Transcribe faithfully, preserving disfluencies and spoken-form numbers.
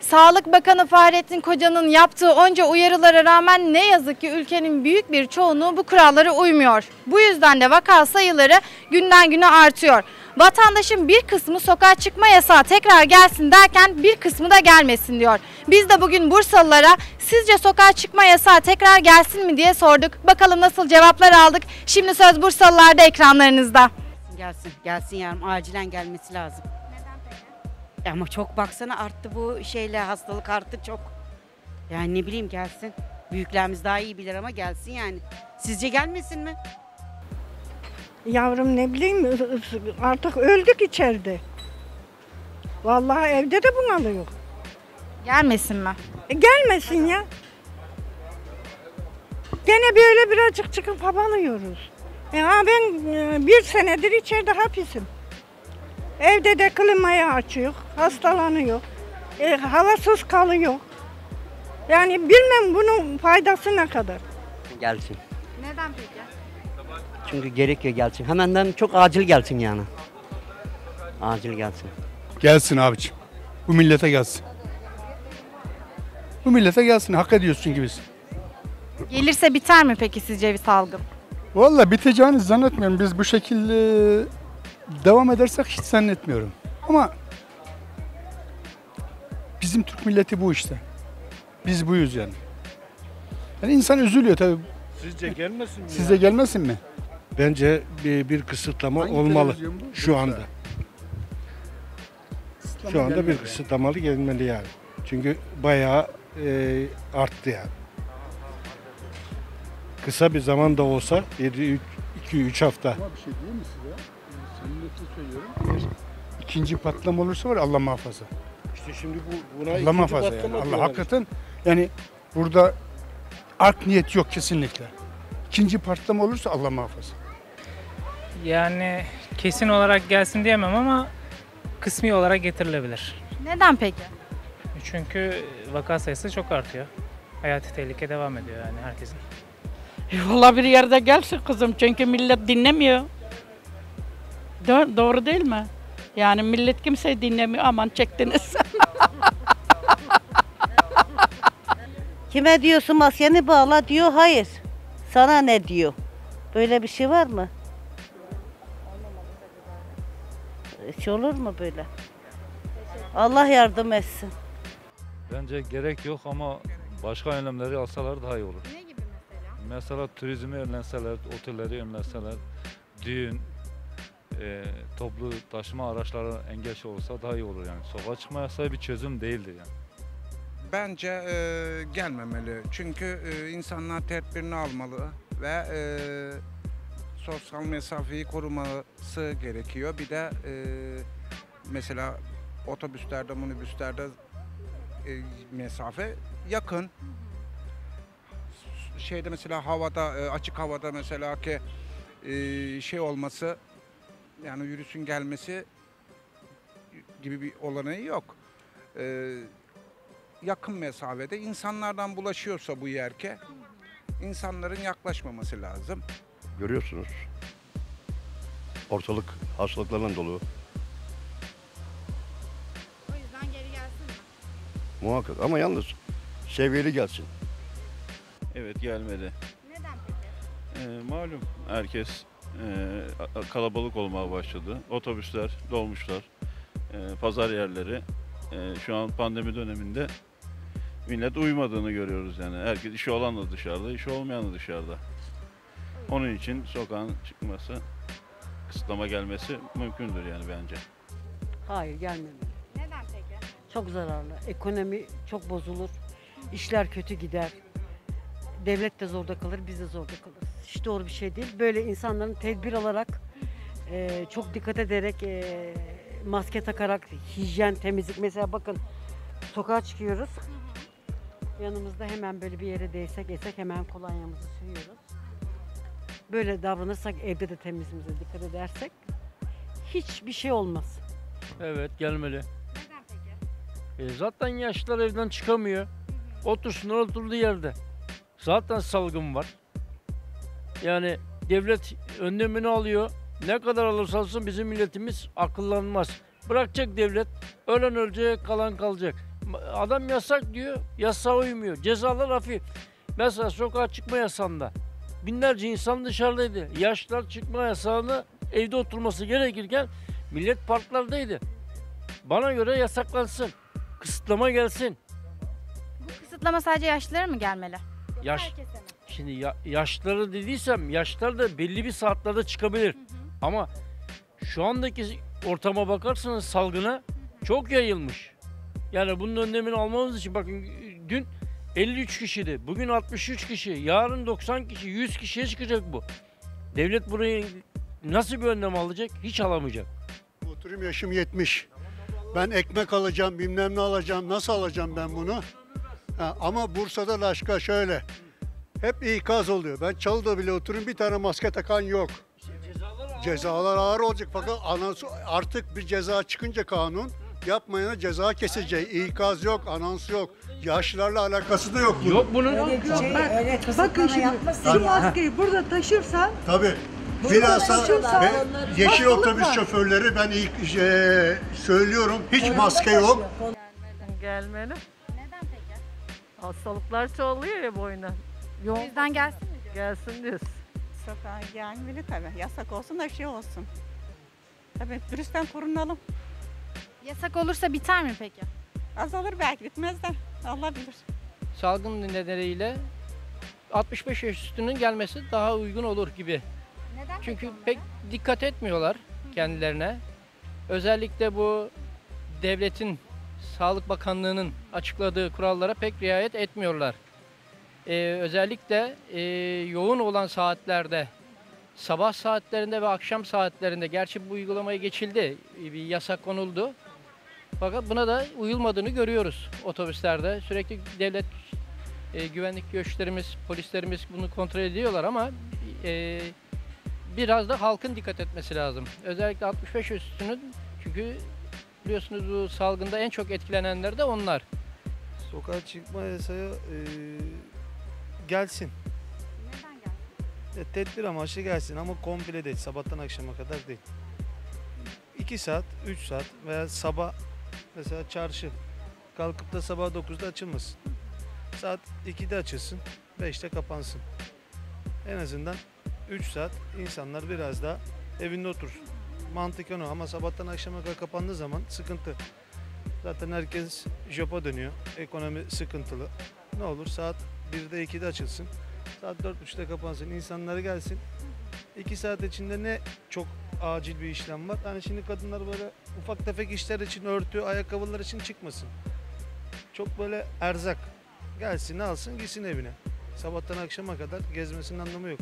Sağlık Bakanı Fahrettin Koca'nın yaptığı onca uyarılara rağmen ne yazık ki ülkenin büyük bir çoğunluğu bu kurallara uymuyor. Bu yüzden de vaka sayıları günden güne artıyor. Vatandaşın bir kısmı sokağa çıkma yasağı tekrar gelsin derken bir kısmı da gelmesin diyor. Biz de bugün Bursalılara sizce sokağa çıkma yasağı tekrar gelsin mi diye sorduk. Bakalım nasıl cevaplar aldık. Şimdi söz Bursalılarda ekranlarınızda. Gelsin, gelsin yarım acilen gelmesi lazım. Ama çok baksana arttı bu şeyle, hastalık arttı çok. Yani ne bileyim gelsin. Büyüklerimiz daha iyi bilir ama gelsin yani. Sizce gelmesin mi? Yavrum ne bileyim artık öldük içeride. Vallahi evde de bunalıyor. Gelmesin mi? E, gelmesin ya. Gene böyle birazcık çıkıp havalıyoruz. E, ben bir senedir içeride hapisim. Evde de klimayı açıyor, hastalanıyor, e, havasız kalıyor. Yani bilmem bunun faydası ne kadar. Gelsin. Neden peki? Çünkü gerekiyor gelsin. Hemenden çok acil gelsin yani. Acil gelsin. Gelsin abiciğim. Bu millete gelsin. Bu millete gelsin. Hak ediyorsun gibisin. Gelirse biter mi peki sizce bir salgın? Vallahi biteceğini zannetmiyorum. Biz bu şekilde devam edersek hiç zannetmiyorum. Ama bizim Türk milleti bu işte. Biz buyuz yani. Yani insan üzülüyor tabii. Sizce gelmesin mi? Sizce yani? Gelmesin mi? Bence bir, bir kısıtlama hangi olmalı şu anda. Kısıtlama şu anda bir kısıtlamalı yani. Gelmeli yani. Çünkü bayağı e, arttı yani. Kısa bir zaman da olsa iki üç hafta. Ama bir şey değil mi size? Söylüyorum. İkinci patlama olursa var Allah muhafaza. İşte şimdi bu buna Allah muhafaza yani. Allah yani. Hakikaten yani burada art niyet yok kesinlikle. İkinci patlama olursa Allah muhafaza. Yani kesin olarak gelsin diyemem ama kısmi olarak getirilebilir. Neden peki? Çünkü vaka sayısı çok artıyor. Hayati tehlike devam ediyor yani herkesin. E, vallahi bir yerde gelsin kızım çünkü millet dinlemiyor. Doğru değil mi? Yani millet kimseyi dinlemiyor. Aman çektiniz. Kime diyorsun maskeni bağla diyor. Hayır. Sana ne diyor? Böyle bir şey var mı? Hiç olur mu böyle? Allah yardım etsin. Bence gerek yok ama başka önlemleri alsalar daha iyi olur. Ne gibi mesela? Mesela turizmi önlenseler, otelleri önlenseler, düğün, E, toplu taşıma araçları engel olsa daha iyi olur yani. Sokağa çıkma yasağı bir çözüm değildir yani. Bence e, gelmemeli çünkü e, insanlar tedbirini almalı ve e, sosyal mesafeyi koruması gerekiyor. Bir de e, mesela otobüslerde, minibüslerde e, mesafe yakın. Şeyde mesela havada, e, açık havada mesela ki e, şey olması. Yani virüsün gelmesi gibi bir olanağı yok. Ee, yakın mesafede insanlardan bulaşıyorsa bu yerke insanların yaklaşmaması lazım. Görüyorsunuz. Ortalık hastalıklarla dolu. O yüzden geri gelsin mi? Muhakkak ama yalnız seviyeli gelsin. Evet gelmedi. Neden peki? Ee, malum herkes Ee, kalabalık olmaya başladı. Otobüsler, dolmuşlar, e, pazar yerleri. E, şu an pandemi döneminde millet uymadığını görüyoruz yani. Herkes işi olan da dışarıda, işi olmayan da dışarıda. Onun için sokağın çıkması, kısıtlama gelmesi mümkündür yani bence. Hayır gelmemeli. Neden peki? Çok zararlı. Ekonomi çok bozulur. İşler kötü gider. Devlet de zorda kalır, biz de zorda kalırız. Hiç doğru bir şey değil. Böyle insanların tedbir alarak, e, çok dikkat ederek, e, maske takarak, hijyen, temizlik. Mesela bakın sokağa çıkıyoruz. Yanımızda hemen böyle bir yere değsek, etsek hemen kolonyamızı sürüyoruz. Böyle davranırsak, evde de temizliğimize dikkat edersek hiçbir şey olmaz. Evet, gelmeli. Neden peki? E, zaten yaşlılar evden çıkamıyor. Otursunlar oturduğu yerde. Zaten salgın var. Yani devlet önlemini alıyor. Ne kadar alırsa alsın bizim milletimiz akıllanmaz. Bırakacak devlet. Ölen ölecek, kalan kalacak. Adam yasak diyor, yasağa uymuyor. Cezalar hafif. Mesela sokağa çıkma yasağında binlerce insan dışarıdaydı. Yaşlılar çıkma yasağını evde oturması gerekirken millet parklardaydı. Bana göre yasaklansın. Kısıtlama gelsin. Bu kısıtlama sadece yaşlılara mı gelmeli? Yaş, herkese mi? Şimdi ya, yaşlıları dediysem yaşlılar da belli bir saatlerde çıkabilir. Hı hı. Ama şu andaki ortama bakarsanız salgına, hı hı, çok yayılmış. Yani bunun önlemini almamız için bakın dün elli üç kişiydi. Bugün altmış üç kişi. Yarın doksan kişi, yüz kişiye çıkacak bu. Devlet burayı nasıl bir önlem alacak? Hiç alamayacak. Oturayım yaşım yetmiş. Ben ekmek alacağım, bilmem ne alacağım. Nasıl alacağım ben bunu? Ha, ama Bursa'da laşka şöyle. Hep ikaz oluyor. Ben Çalı'da bile oturayım, bir tane maske takan yok. Cezalar, cezalar ağır, ağır olacak. Fakat artık bir ceza çıkınca kanun, yapmayana ceza kesecek. İkaz yok, anons yok. Yaşlarla alakası da yok bunun. Yok bunun. Yok, yok. Şey, bak, bakın şimdi şu maskeyi burada taşırsan. Tabii. Bilhassa yeşil otobüs var. Şoförleri ben ilk e, söylüyorum, hiç orada maske yok. Gelmeli. Gelmeli. Neden peki? Hastalıklar çoğalıyor ya boyuna. Yok. O yüzden gelsin mi diyorsun? Gelsin diyoruz. Sokağa gelmeli tabii. Yasak olsun da şey olsun. Tabii virüsten korunalım. Yasak olursa biter mi peki? Azalır belki, bitmez de Allah bilir. Salgın nedeniyle altmış beş yaş üstünün gelmesi daha uygun olur gibi. Neden? Çünkü pek dikkat etmiyorlar kendilerine. Özellikle bu devletin, Sağlık Bakanlığı'nın açıkladığı kurallara pek riayet etmiyorlar. Ee, özellikle e, yoğun olan saatlerde, sabah saatlerinde ve akşam saatlerinde, gerçi bu uygulamaya geçildi, bir yasak konuldu. Fakat buna da uyulmadığını görüyoruz otobüslerde. Sürekli devlet e, güvenlik güçlerimiz, polislerimiz bunu kontrol ediyorlar ama e, biraz da halkın dikkat etmesi lazım. Özellikle altmış beş yaş üstünün, çünkü biliyorsunuz bu salgında en çok etkilenenler de onlar. Sokağa çıkma yasağı e, gelsin. Neden gelsin? E, tedbir amaçlı gelsin ama komple değil, sabahtan akşama kadar değil. iki saat, üç saat veya sabah, mesela çarşı kalkıp da sabah dokuzda açılmasın. Saat ikide açılsın, beşte kapansın. En azından üç saat insanlar biraz daha evinde otursun. Mantıken o ama sabahtan akşama kadar kapandığı zaman sıkıntı. Zaten herkes jopa dönüyor, ekonomi sıkıntılı. Ne olur saat birde ikide açılsın, saat dört buçukta kapansın, insanları gelsin. iki saat içinde ne çok acil bir işlem var. Yani şimdi kadınlar böyle ufak tefek işler için, örtü, ayakkabılar için çıkmasın. Çok böyle erzak. Gelsin, alsın, gitsin evine. Sabahtan akşama kadar gezmesinin anlamı yok.